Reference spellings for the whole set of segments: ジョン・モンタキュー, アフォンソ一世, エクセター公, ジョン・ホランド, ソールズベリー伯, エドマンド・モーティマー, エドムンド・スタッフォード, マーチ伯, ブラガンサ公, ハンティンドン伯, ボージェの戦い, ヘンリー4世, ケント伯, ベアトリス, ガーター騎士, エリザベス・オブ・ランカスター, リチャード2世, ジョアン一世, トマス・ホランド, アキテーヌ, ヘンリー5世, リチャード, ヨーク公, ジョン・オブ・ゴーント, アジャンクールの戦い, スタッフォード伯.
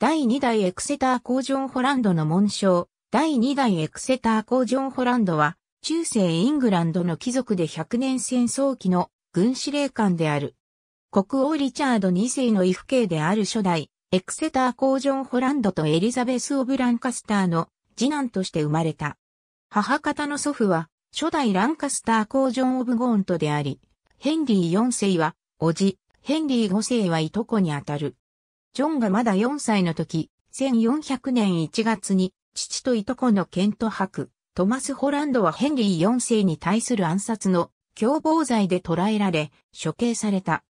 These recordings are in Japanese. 第2代エクセター公ジョン・ホランドの紋章。第2代エクセター公ジョン・ホランドは、中世イングランドの貴族で百年戦争期の軍司令官である。国王リチャード2世の異父兄である初代、エクセター公ジョン・ホランドとエリザベス・オブ・ランカスターの次男として生まれた。母方の祖父は、初代ランカスター公ジョン・オブ・ゴーントであり、ヘンリー4世は、叔父、ヘンリー5世はいとこにあたる。ジョンがまだ4歳の時、1400年1月に、父といとこのケント伯、トマス・ホランドはヘンリー4世に対する暗殺の共謀罪で捕らえられ、処刑された。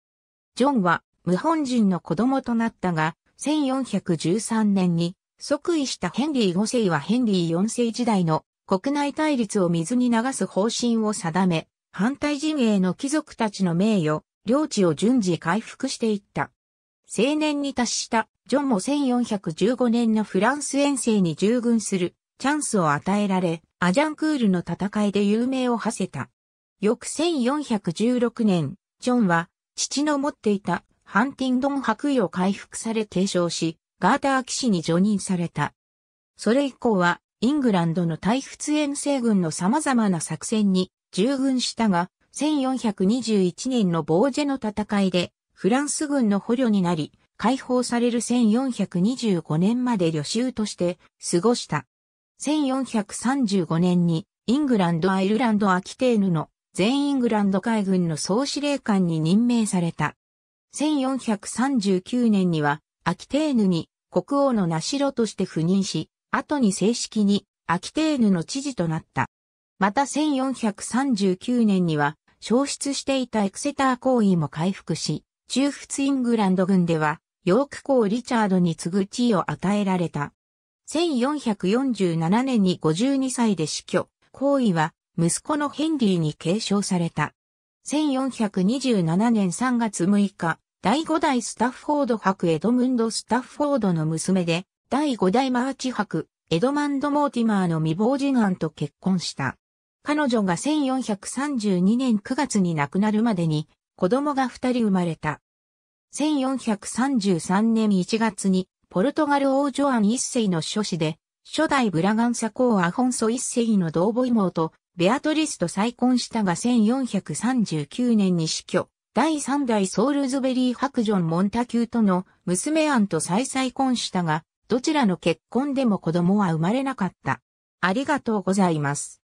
ジョンは無本人の子供となったが、1413年に即位したヘンリー5世はヘンリー4世時代の国内対立を水に流す方針を定め、反対陣営の貴族たちの名誉、領地を順次回復していった。成年に達したジョンも1415年のフランス遠征に従軍するチャンスを与えられ、アジャンクールの戦いで有名を馳せた。翌1416年、ジョンは父の持っていたハンティンドン伯位を回復され継承し、ガーター騎士に叙任された。それ以降はイングランドの対仏遠征軍の様々な作戦に従軍したが、1421年のボージェの戦いでフランス軍の捕虜になり、解放される1425年まで旅囚として過ごした。1435年にイングランド・アイルランド・アキテーヌの全イングランド海軍の総司令官に任命された。1439年にはアキテーヌに国王の名代として赴任し、後に正式にアキテーヌの知事となった。また1439年には消失していたエクセター公位も回復し、中仏イングランド軍ではヨーク公リチャードに次ぐ地位を与えられた。1447年に52歳で死去。公位は息子のヘンリーに継承された。1427年3月6日、第5代スタッフォード伯エドムンド・スタッフォードの娘で、第5代マーチ伯エドマンド・モーティマーの未亡次男と結婚した。彼女が1432年9月に亡くなるまでに子供が2人生まれた。1433年1月に、ポルトガル王ジョアン一世の諸子で、初代ブラガンサ公アフォンソ一世の同母妹、ベアトリスと再婚したが1439年に死去。第3代ソールズベリー伯ジョン・モンタキューとの娘アンと再婚したが、どちらの結婚でも子供は生まれなかった。ありがとうございます。